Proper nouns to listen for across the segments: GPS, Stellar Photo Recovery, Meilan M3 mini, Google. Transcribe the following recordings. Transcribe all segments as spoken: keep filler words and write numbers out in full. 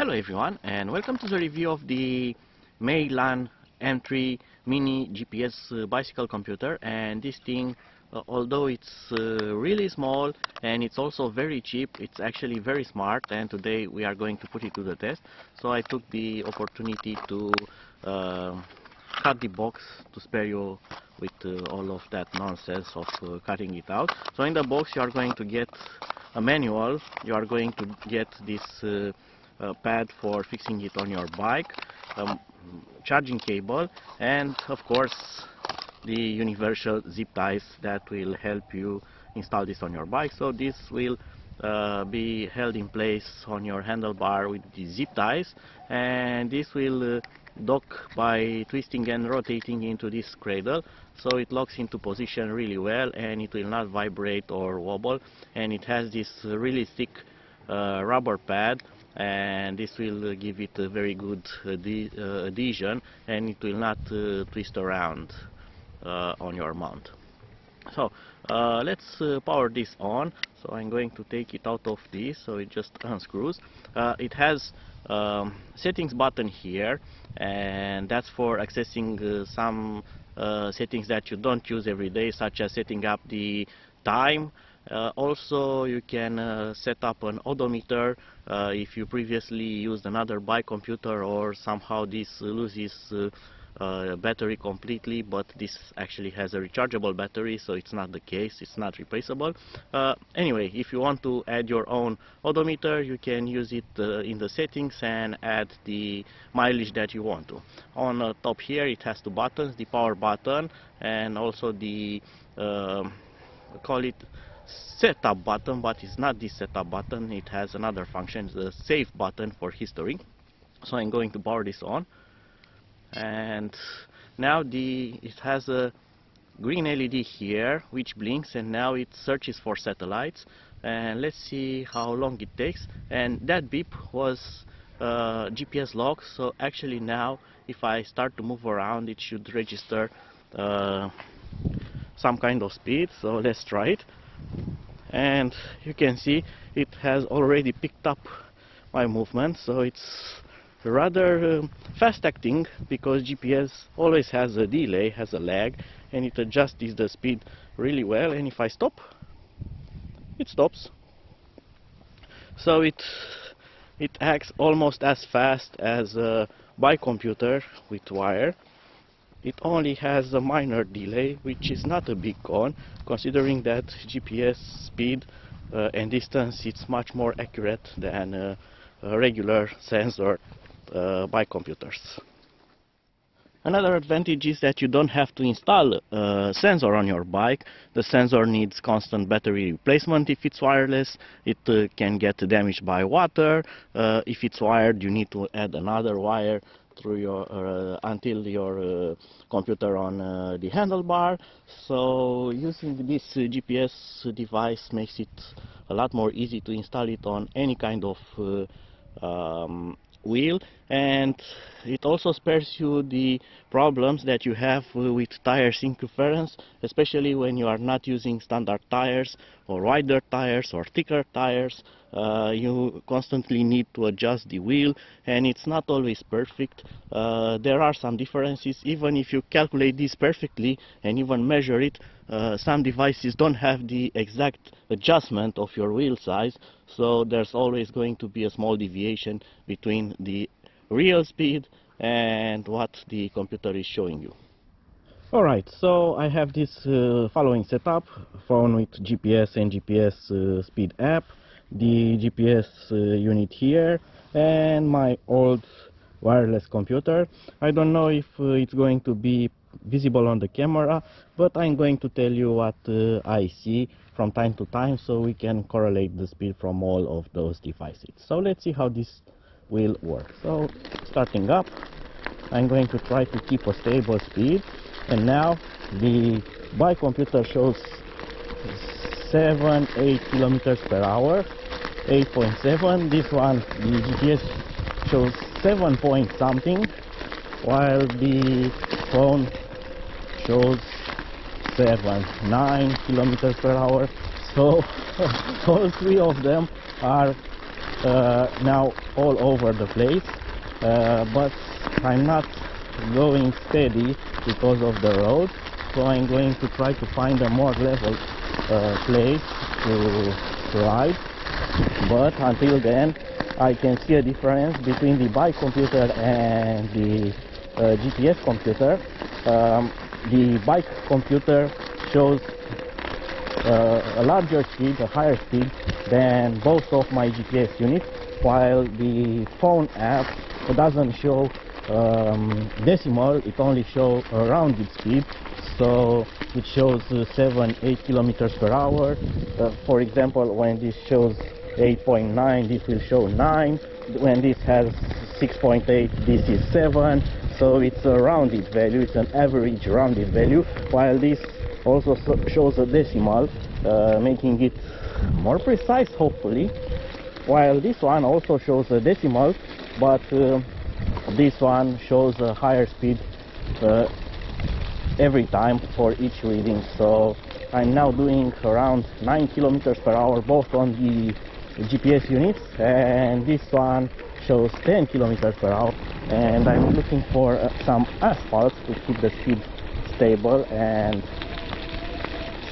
Hello everyone, and welcome to the review of the Meilan M three mini G P S uh, bicycle computer. And this thing, uh, although it's uh, really small and it's also very cheap, it's actually very smart, and today we are going to put it to the test. So I took the opportunity to uh, cut the box to spare you with uh, all of that nonsense of uh, cutting it out. So in the box you are going to get a manual, you are going to get this uh, Uh, pad for fixing it on your bike, um, charging cable, and of course the universal zip ties that will help you install this on your bike. So this will uh, be held in place on your handlebar with the zip ties, and this will uh, dock by twisting and rotating into this cradle, so it locks into position really well and it will not vibrate or wobble. And it has this really thick uh, rubber pad, and this will uh, give it a very good uh, uh, adhesion, and it will not uh, twist around uh, on your mount. So uh, let's uh, power this on. So I'm going to take it out of this, so it just unscrews. Uh, it has um, settings button here, and that's for accessing uh, some uh, settings that you don't use every day, such as setting up the time. Uh, also you can uh, set up an odometer uh, if you previously used another bike computer or somehow this loses uh, uh, battery completely, but this actually has a rechargeable battery, so it's not the case, it's not replaceable. Uh, anyway, if you want to add your own odometer, you can use it uh, in the settings and add the mileage that you want to. On uh, top here it has two buttons, the power button and also the uh, call it setup button, but it's not this setup button, it has another function, the save button for history. So I'm going to power this on, and now the it has a green L E D here which blinks, and now it searches for satellites, and let's see how long it takes. And that beep was uh, G P S log, so actually now if I start to move around it should register uh, some kind of speed. So let's try it, and you can see it has already picked up my movement, so it's rather um, fast acting, because G P S always has a delay, has a lag, and it adjusts the speed really well. And if I stop, it stops, so it it acts almost as fast as a bike computer with wire. It only has a minor delay, which is not a big con, considering that G P S speed uh, and distance it's much more accurate than uh, a regular sensor uh, by computers. Another advantage is that you don't have to install a sensor on your bike. The sensor needs constant battery replacement if it's wireless. It uh, can get damaged by water. Uh, if it's wired, you need to add another wire through your uh, until your uh, computer on uh, the handlebar. So using this uh, G P S device makes it a lot more easy to install it on any kind of uh, um, wheel, and it also spares you the problems that you have uh, with tire circumference, especially when you are not using standard tires or wider tires or thicker tires. Uh, you constantly need to adjust the wheel, and it's not always perfect. Uh, there are some differences. Even if you calculate this perfectly and even measure it, uh, some devices don't have the exact adjustment of your wheel size, so there's always going to be a small deviation between the real speed and what the computer is showing you. Alright, so I have this uh, following setup: phone with G P S and G P S uh, speed app, the G P S uh, unit here, and my old wireless computer. I don't know if uh, it's going to be visible on the camera, but I'm going to tell you what uh, I see from time to time, so we can correlate the speed from all of those devices. So let's see how this will work. So starting up, I'm going to try to keep a stable speed, and now the bike computer shows seven, eight kilometers per hour, eight point seven. This one, the G P S, shows seven point something, while the phone shows seven, nine kilometers per hour. So all three of them are uh, now all over the place, uh, but I'm not going steady because of the road, so I'm going to try to find a more level uh, place to ride. But until then I can see a difference between the bike computer and the uh, G P S computer. Um, the bike computer shows uh, a larger speed, a higher speed than both of my G P S units, while the phone app doesn't show um, decimal, it only shows a rounded speed. So it shows uh, seven, eight kilometers per hour. Uh, for example, when this shows eight point nine, this will show nine. When this has six point eight, this is seven. So it's a rounded value, it's an average rounded value, while this also so shows a decimal, uh, making it more precise, hopefully. While this one also shows a decimal, but uh, this one shows a higher speed uh, every time for each reading. So I'm now doing around nine kilometers per hour both on the G P S units, and this one shows ten kilometers per hour, and I'm looking for uh, some asphalt to keep the speed stable and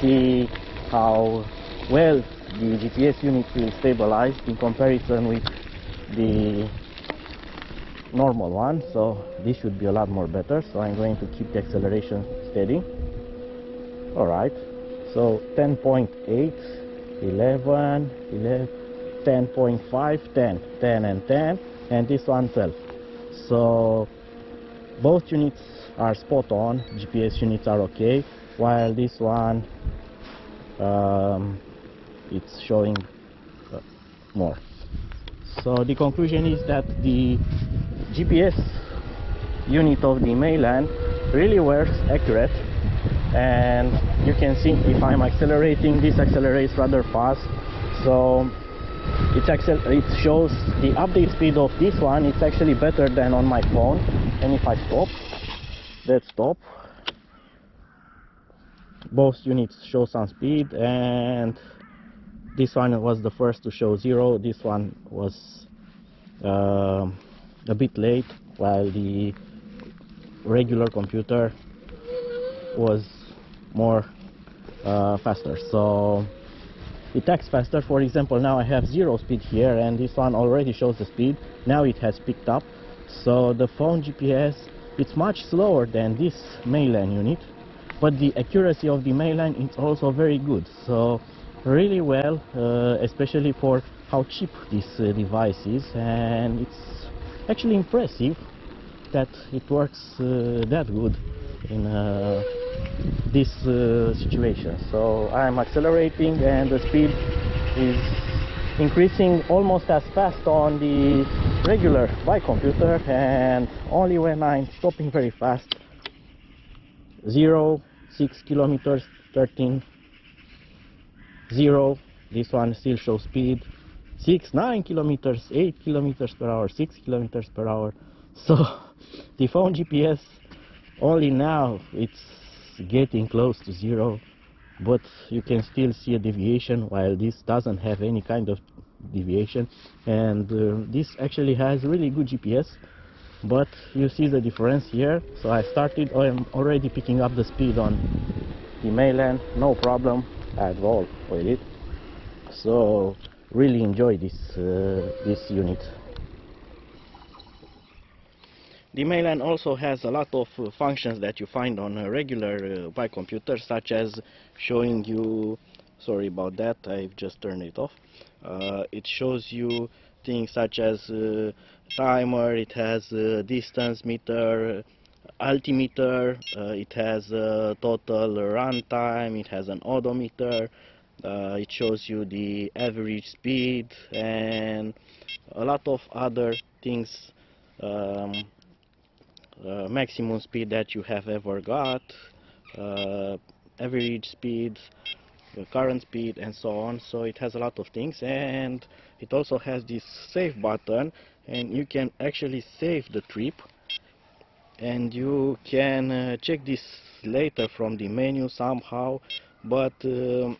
see how well the G P S unit will stabilize in comparison with the normal one. So this should be a lot more better, so I'm going to keep the acceleration steady. Alright, so ten point eight, eleven, eleven, ten point five, ten, ten and ten, and this one twelve. So both units are spot on, G P S units are okay, while this one um, it's showing uh, more. So the conclusion is that the G P S unit of the Meilan really works accurate, and you can see if I'm accelerating, this accelerates rather fast. So It, it shows the update speed of this one, it's actually better than on my phone. And if I stop, let's stop. Both units show some speed, and this one was the first to show zero. This one was uh, a bit late, while the regular computer was more uh, faster. So it acts faster. For example, now I have zero speed here, and this one already shows the speed. Now it has picked up. So the phone G P S, it's much slower than this Meilan unit, but the accuracy of the Meilan is also very good. So really well, uh, especially for how cheap this uh, device is, and it's actually impressive that it works uh, that good in uh, this uh, situation. So I'm accelerating, and the speed is increasing almost as fast on the regular bike computer, and only when I'm stopping very fast, zero, six kilometers, thirteen, zero, this one still shows speed, six, nine kilometers, eight kilometers per hour, six kilometers per hour. So the phone G P S only now it's getting close to zero, but you can still see a deviation, while this doesn't have any kind of deviation. And uh, this actually has really good G P S, but you see the difference here. So I started, I'm already picking up the speed on the Meilan, no problem at all with it. So really enjoy this uh, this unit. The Meilan also has a lot of uh, functions that you find on a regular uh, bike computer, such as showing you, sorry about that, I've just turned it off, uh, it shows you things such as uh, timer, it has uh, distance meter, altimeter, uh, it has uh, total run time, it has an odometer, uh, it shows you the average speed, and a lot of other things. Um, Uh, maximum speed that you have ever got, uh, average speed, uh, current speed, and so on. So it has a lot of things, and it also has this save button, and you can actually save the trip, and you can uh, check this later from the menu somehow. But um,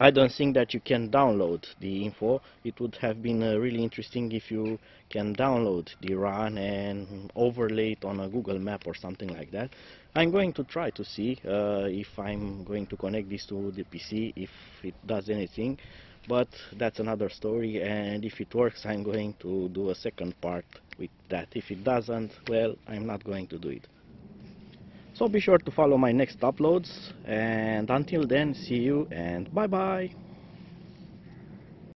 I don't think that you can download the info. It would have been uh, really interesting if you can download the run and overlay it on a Google map or something like that. I'm going to try to see uh, if I'm going to connect this to the P C, if it does anything, but that's another story, and if it works I'm going to do a second part with that. If it doesn't, well, I'm not going to do it. So be sure to follow my next uploads, and until then, see you and bye bye!